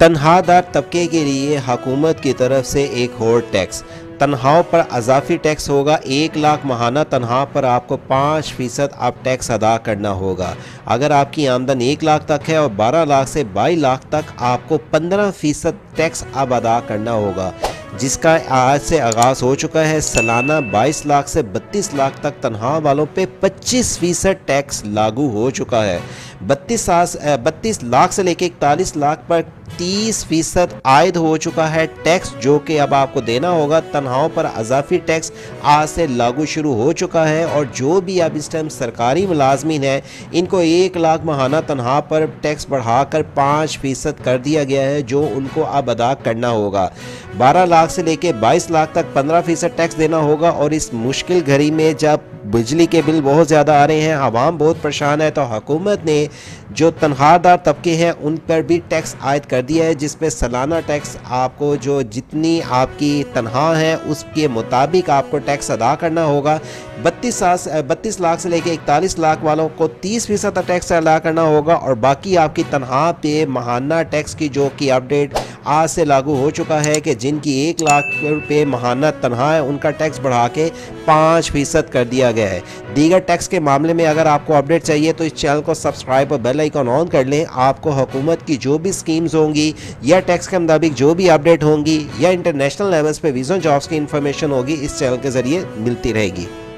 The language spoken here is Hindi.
तनख्वाहदार तबके के लिए हुकूमत की तरफ से एक और टैक्स, तनख्वाहों पर अजाफी टैक्स होगा। 1 लाख माहाना तनख्वाह पर आपको 5% आप टैक्स अदा करना होगा। अगर आपकी आमदन 1 लाख तक है और 12 लाख से 22 लाख तक आपको 15% टैक्स अब अदा करना होगा, जिसका आज से आगाज़ हो चुका है। सालाना 22 लाख से 32 लाख तक तनख्वाह वालों पे 25% टैक्स लागू हो चुका है। 32 लाख से लेकर 41 लाख पर 30% आयद हो चुका है टैक्स, जो कि अब आपको देना होगा। तनख्वाहों पर अजाफी टैक्स आज से लागू शुरू हो चुका है और जो भी अब इस टाइम सरकारी मुलाजमीन है, इनको 1 लाख माहाना तनख्वाह पर टैक्स बढ़ाकर 5% कर दिया गया है, जो उनको अब अदा करना होगा। 12 लाख से लेकर 22 लाख तक 15% टैक्स देना होगा। और इस मुश्किल घड़ी में जब बिजली के बिल बहुत ज़्यादा आ रहे हैं, आवाम बहुत परेशान है, तो हुकूमत ने जो तनख्वाहदार तबके हैं उन पर भी टैक्स आयद कर दिया है, जिस पे सालाना टैक्स आपको जो जितनी आपकी तनख्वाह है उसके मुताबिक आपको टैक्स अदा करना होगा। 32 लाख से लेकर 41 लाख वालों को 30% टैक्स अदा करना होगा और बाकी आपकी तनख्वाह पे माहाना टैक्स की जो कि अपडेट आज से लागू हो चुका है कि जिनकी 1 लाख रुपये माहाना तनख्वाह है उनका टैक्स बढ़ा के 5% कर दिया गया है। दीगर टैक्स के मामले में अगर आपको अपडेट चाहिए तो इस चैनल को सब्सक्राइब और बेल आइकन ऑन कर लें। आपको हुकूमत की जो भी स्कीम्स होंगी या टैक्स के मुताबिक जो भी अपडेट होंगी या इंटरनेशनल लेवल्स पे वीज़ा जॉब्स की इंफॉर्मेशन होगी, इस चैनल के ज़रिए मिलती रहेगी।